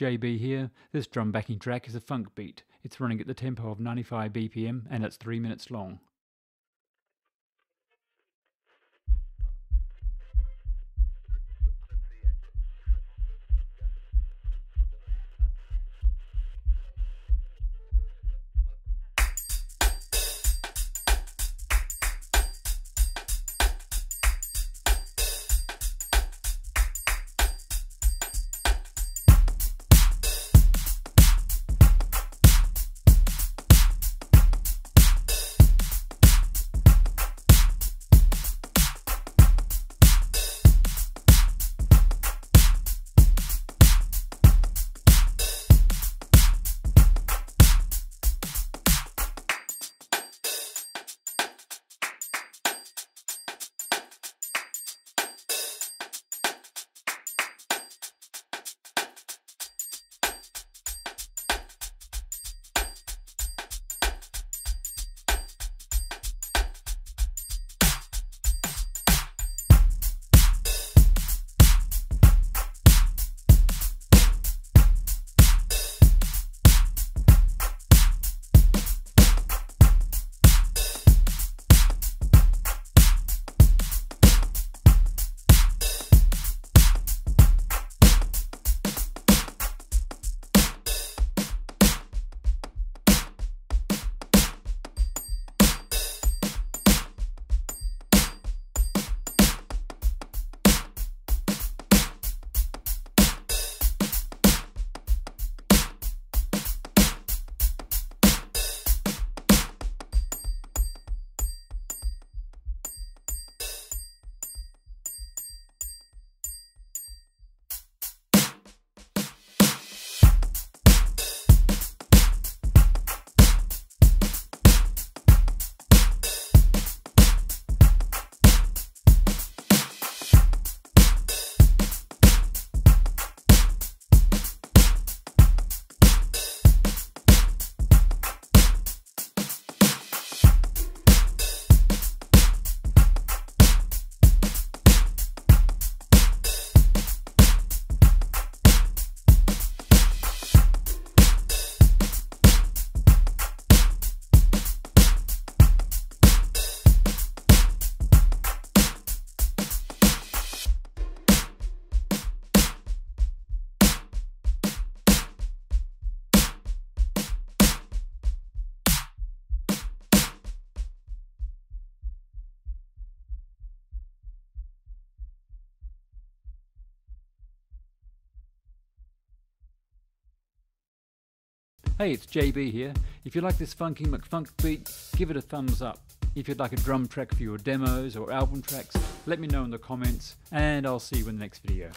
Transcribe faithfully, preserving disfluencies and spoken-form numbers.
J B here. This drum backing track is a funk beat. It's running at the tempo of ninety-five B P M and it's three minutes long. Hey, it's J B here. If you like this funky McFunk beat, give it a thumbs up. If you'd like a drum track for your demos or album tracks, let me know in the comments, and I'll see you in the next video.